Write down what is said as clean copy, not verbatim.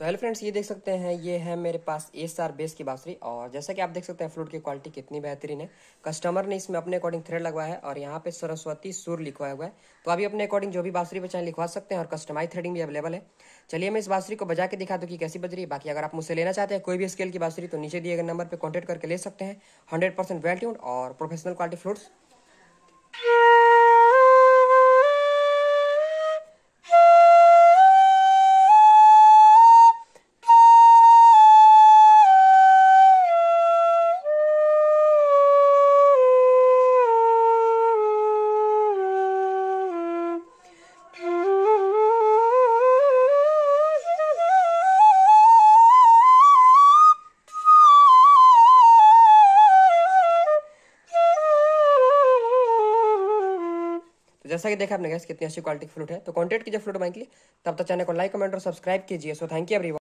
So hello friends, ये देख सकते हैं ये है मेरे पास एसआर बेस की बांसुरी। और जैसा कि आप देख सकते हैं फ्लूट की क्वालिटी कितनी बेहतरीन है। कस्टमर ने इसमें अपने अकॉर्डिंग थ्रेड लगवाया है और यहाँ पे सरस्वती सुर लिखवाया हुआ है। तो अभी अपने अकॉर्डिंग जो भी बांसुरी बचाएं लिखवा सकते हैं और कस्टमाइज थ्रेडिंग भी अवेलेबल है। चलिए मैं इस बांसुरी को बजा के दिखा दूँ कि कैसी बज रही है। बाकी अगर आप मुझसे लेना चाहते हैं कोई भी स्केल की बांसुरी तो नीचे दिए गए नंबर पर कॉन्टैक्ट करके ले सकते हैं। 100% वेल ट्यून्ड और प्रोफेशनल क्वालिटी फ्लूट्स। जैसा कि देखा आपने गाइस कितनी अच्छी क्वालिटी की फ्लूट है। तो कॉन्टेक्ट कीजिए फ्लूट बैंक के लिए। तब तक चैनल को लाइक, कमेंट और सब्सक्राइब कीजिए। So thank you everyone.